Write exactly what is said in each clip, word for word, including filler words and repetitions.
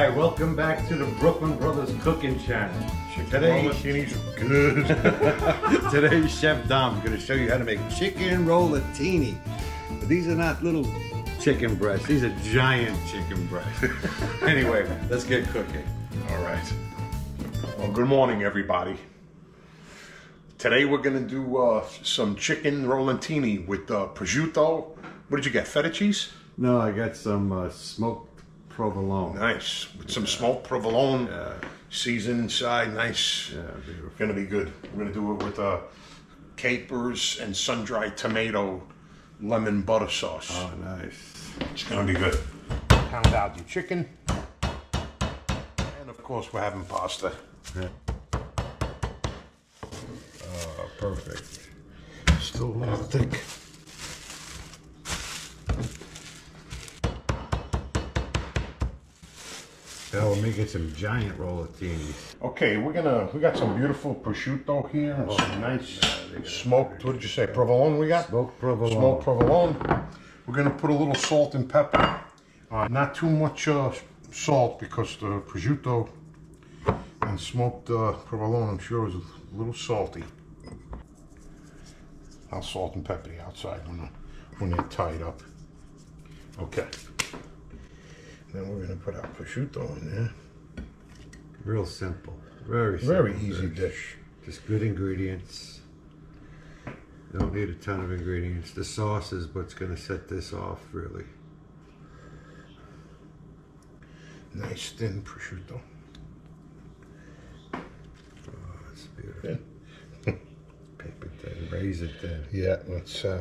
Hi, welcome back to the Brooklyn Brothers Cooking Channel. Today, rollatini's good. Today, Chef Dom is going to show you how to make chicken rollatini. But these are not little chicken breasts. These are giant chicken breasts. Anyway, let's get cooking. All right. Well, good morning, everybody. Today, we're going to do uh, some chicken rollatini with uh, prosciutto. What did you get, feta cheese? No, I got some uh, smoked provolone. Nice. With some yeah. smoked provolone yeah. seasoned inside. Nice. Yeah, beautiful. Gonna be good. We're gonna do it with uh, capers and sun-dried tomato lemon butter sauce. Oh, nice. It's gonna be good. Pound out your chicken. And of course, we're having pasta. Yeah. Oh, perfect. Still a little thick. That'll make it some giant rollatinis. Okay, we're gonna, we got some beautiful prosciutto here. Oh, some nice yeah, smoked, what did you say, provolone we got? Smoked provolone. Smoked provolone. We're gonna put a little salt and pepper. Uh, not too much uh, salt because the prosciutto and smoked uh, provolone, I'm sure, is a little salty. I'll salt and pepper the outside when, the, when they're tied up. Okay. Then we're going to put our prosciutto in there. Real simple. Very simple. Very easy dish. Just good ingredients. You don't need a ton of ingredients. The sauce is what's going to set this off, really. Nice thin prosciutto. Oh, that's beautiful. Yeah. Paper thin. Raise it thin. Yeah, that's uh,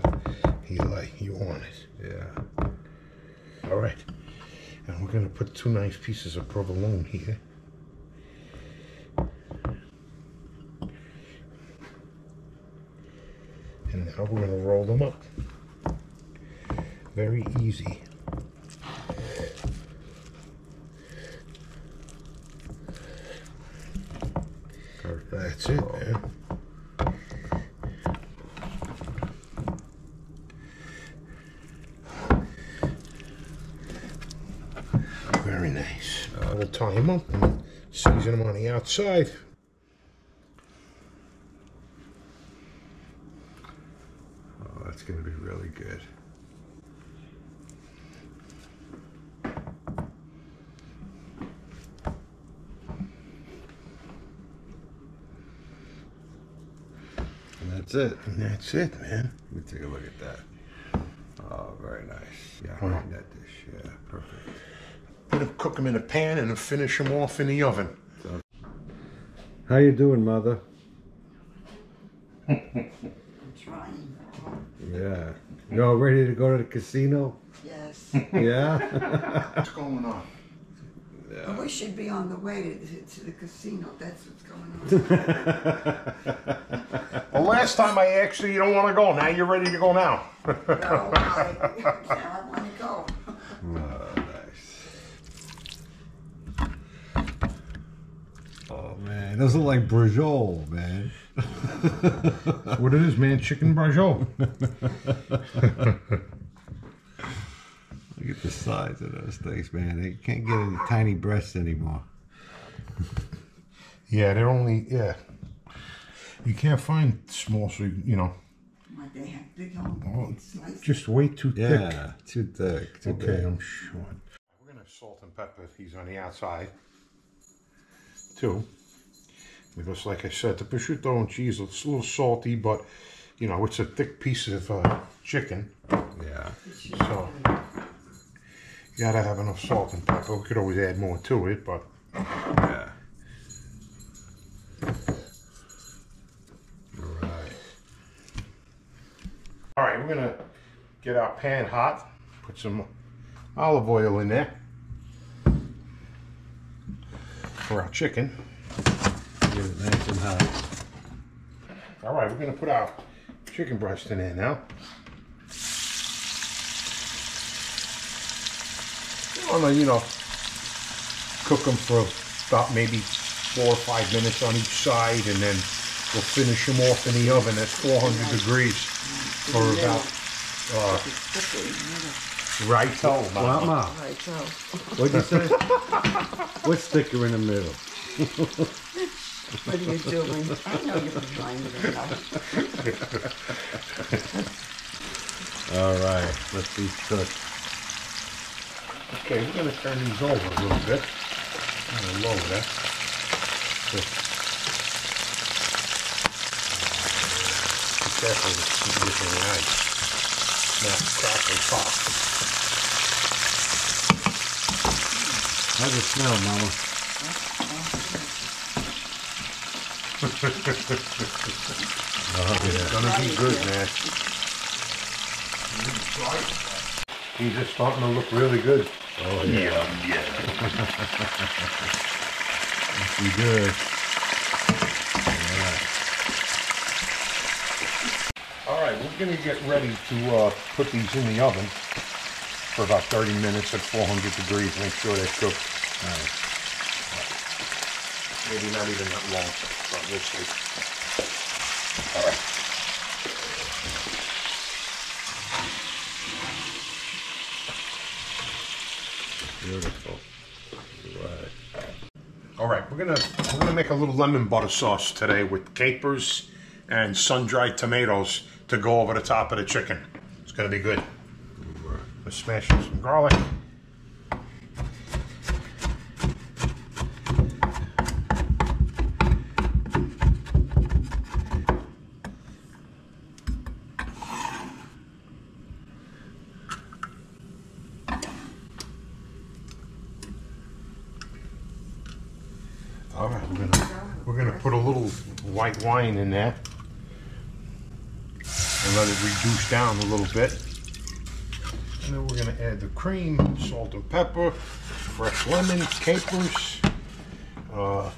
he like, you want it. Yeah. All right. And we're gonna put two nice pieces of provolone here. And now we're gonna roll them up. Very easy. Perfect. That's it, man. Very nice. Uh, we'll tie them up and season them on the outside. Oh, that's going to be really good. And that's it. And that's it, man. Let me take a look at that. Oh, very nice. Yeah, I like that dish. Yeah, perfect. Gonna cook them in a pan and then finish them off in the oven. How you doing, Mother? I'm trying. Yeah. You all ready to go to the casino? Yes. Yeah? What's going on? Yeah. But we should be on the way to, to the casino. That's what's going on. Well, last time I asked you, you don't want to go. Now you're ready to go now. No, I, yeah, I want to go. Uh, Oh man, those look like braciole, man. That's what it is, man. Chicken braciole. Look at the size of those things, man. They can't get any tiny breasts anymore. Yeah, they're only yeah. You can't find small, so you, you know. Like they have big ones. Oh, just way too yeah, thick. Yeah, too thick. Too okay, thick. I'm sure. We're gonna salt and pepper these on the outside. Too. Because like I said, the prosciutto and cheese, it's a little salty, but you know, it's a thick piece of uh, chicken. Yeah. So you gotta have enough salt and pepper. We could always add more to it, but yeah. All right. All right, we're gonna get our pan hot, put some olive oil in there. For our chicken. Get it nice and hot. All right, we're gonna put our chicken breast in there now. I wanna, you know, cook them for about maybe four or five minutes on each side, and then we'll finish them off in the oven at four hundred degrees for about uh, Righto, Mom. What, Mom? Righto. What'd you say? What sticker in the middle? What are you doing? I know you're trying to help. All right, let these cook. Okay, we're going to turn these over a little bit. I'm going to lower that. Be careful to keep this in the ice. Not crack and pop. How's it smell, Mama? Oh, yeah. It's going to be good, man. These are starting to look really good. Oh, yeah. Yeah. Yeah. That's be good. All right. All right, we're going to get ready to uh, put these in the oven for about thirty minutes at four hundred degrees. Make sure they're cooked. All right. Maybe not even that long, but we'll see. All right. Beautiful. Right. All right, we're gonna we're gonna make a little lemon butter sauce today with capers and sun-dried tomatoes to go over the top of the chicken. It's gonna be good. We're smashing some garlic. All right, we're gonna, we're gonna put a little white wine in there and let it reduce down a little bit. And then we're gonna add the cream, salt and pepper, fresh lemon, capers, uh,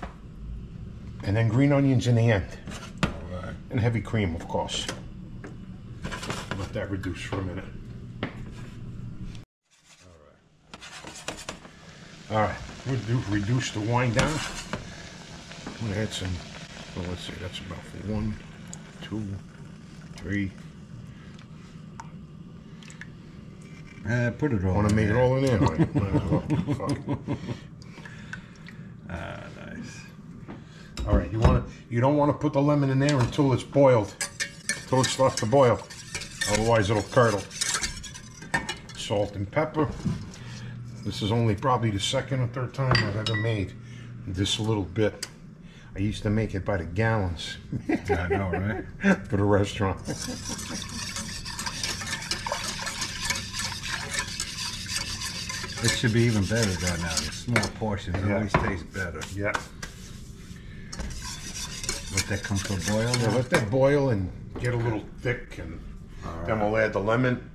and then green onions in the end. All right. And heavy cream, of course. Let that reduce for a minute. All right. All right, we'll do, reduce the wine down. I'm gonna add some, well, let's see, that's about one, two, three. Uh, put it all wanna in there. Want to make it all in there? Right? Ah, nice. All right, you want to, you don't want to put the lemon in there until it's boiled, until it starts to boil. Otherwise, it'll curdle. Salt and pepper. This is only probably the second or third time I've ever made this little bit. I used to make it by the gallons. I know, right? For the restaurant. It should be even better though now. The small portions yeah. always taste better. Yeah. Let that come to a boil? Yeah, let that boil and get a little thick, and right. then we'll add the lemon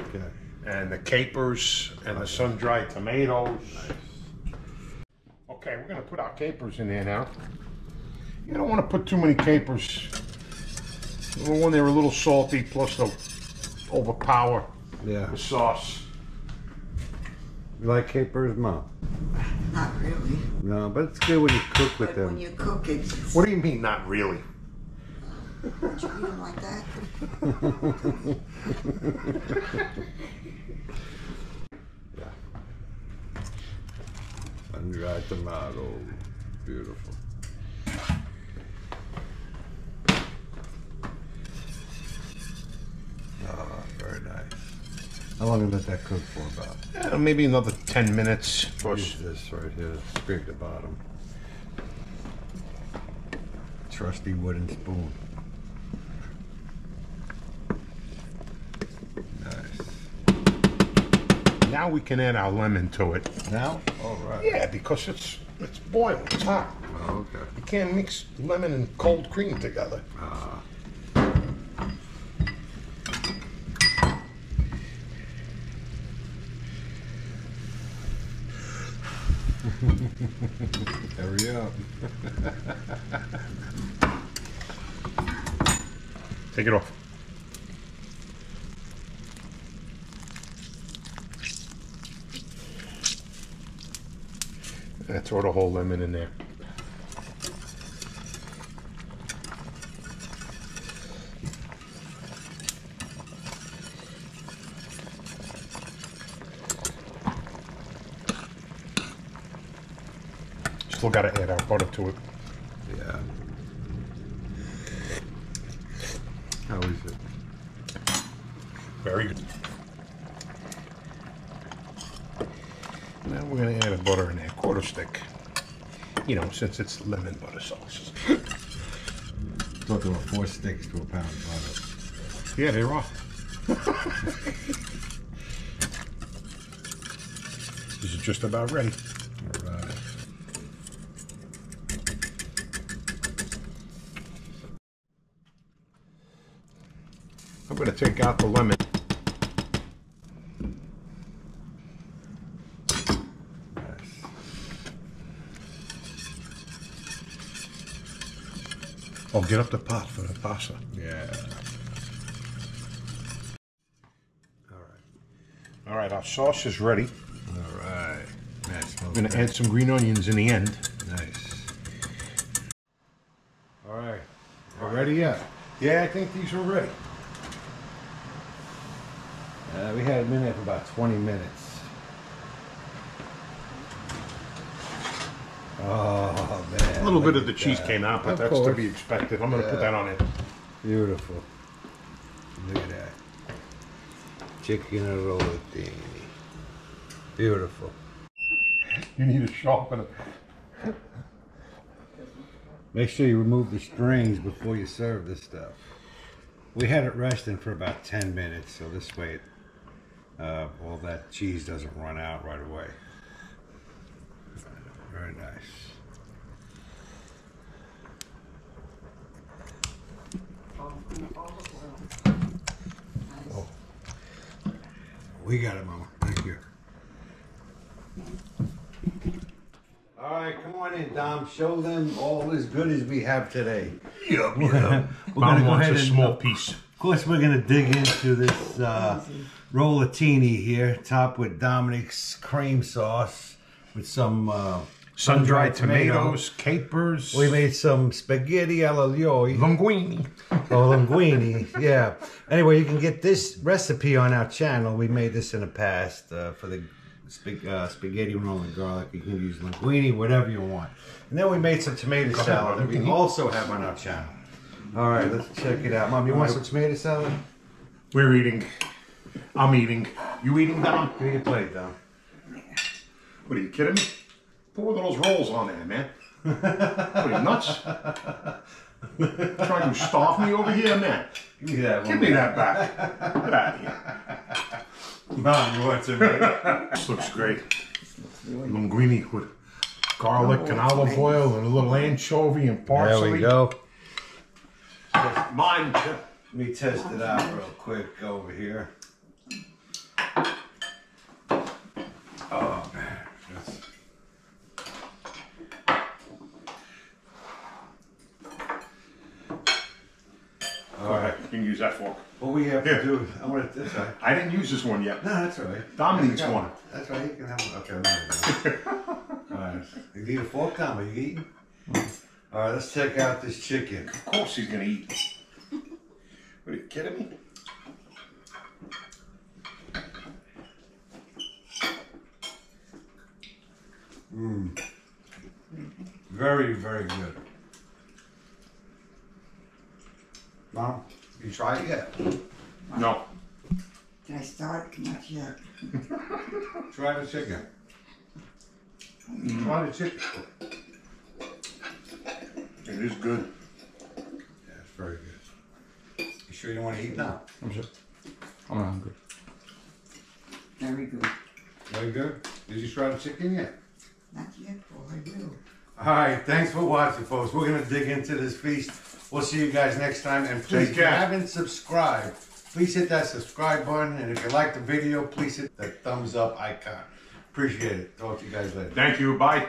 okay. and the capers and the sun-dried tomatoes. Nice. Okay, we're gonna put our capers in there now. You don't want to put too many capers. When they're a little salty, plus they'll overpower yeah. the sauce. You like capers, Mom? Not really. No, but it's good when you cook with but them. When you cook it. It's... What do you mean, not really? You don't like that? Yeah. Sun-dried tomato, beautiful. Very nice. How long did you let that cook for about? Yeah, maybe another ten minutes. Push this right here. Scrape the bottom. Trusty wooden spoon. Nice. Now we can add our lemon to it. Now? All right. Yeah, because it's it's boiled. It's hot. Oh, okay. You can't mix lemon and cold cream together. Ah. Hurry up. Take it off. And throw the whole lemon in there. Still got to add our butter to it. Yeah. How is it? Very good. Now we're going to add a butter in a quarter stick. You know, since it's lemon butter sauce. I thought there were four sticks to a pound of butter. Yeah, they are. This is just about ready. All right. I'm going to take out the lemon. Oh, get up the pot for the pasta. Yeah. All right. All right, our sauce is ready. All right. I'm going to add some green onions in the end. Nice. All right. All ready yet? Yeah, I think these are ready. Uh, we had them in there for about twenty minutes. Oh, man. A little bit of the cheese came out, but that's to be expected. I'm going to put that on it. Beautiful. Look at that. Chicken rollatini. Beautiful. You need to sharpen it. Make sure you remove the strings before you serve this stuff. We had it resting for about ten minutes, so this way it, uh, all that cheese doesn't run out right away. Very nice. Oh. We got it, Mama. Thank you. All right, come on in, Dom. Show them all as good as we have today. Yep, yeah. Mom wants a small piece. Of course, we're going to dig into this uh, rollatini here, topped with Dominic's cream sauce with some... Uh, sun-dried tomatoes, tomatoes, capers. We made some spaghetti al linguini. Oh, linguini, yeah. Anyway, you can get this recipe on our channel. We made this in the past uh, for the sp uh, spaghetti with Roman garlic. You can use linguini, whatever you want. And then we made some tomato salad that we also have on our channel. All right, let's check it out. Mom, you want some tomato salad? We're eating. I'm eating. You eating, Dom? Give me your plate, Dom. What, are you kidding me? Pour those rolls on there, man. What are you, nuts? Trying to starve me over here, man. Give me that one. Give me that back. Get out of here. Mom, you want to make this looks great. Linguini with garlic oh, and olive man. oil and a little anchovy and parsley. There we go. Just mine. Let me test it out real quick over here. Oh, man. That's... All right. You can use that fork. What we have Here. to do, I'm gonna, that's right. I didn't use this one yet. No, that's all right. Dominic's one. one. That's right. You can have one. Okay, I'm not All right. You need a fork, Dom. Are you eating? All right, let's check out this chicken. Of course he's going to eat. What, are you kidding me? Mmm. Very, very good. Mom, you tried it yet? Mom. No. Can I start? Not yet. Try the chicken. Mm. Try the chicken. It is good. Yeah, it's very good. You sure you don't want to eat now? I'm sure. I'm hungry. Very good. Very good? Did you try the chicken yet? Not yet, but I do. All right, thanks for watching, folks. We're going to dig into this feast. We'll see you guys next time. And please, if you haven't subscribed, please hit that subscribe button. And if you like the video, please hit that thumbs up icon. Appreciate it. Talk to you guys later. Thank you. Bye.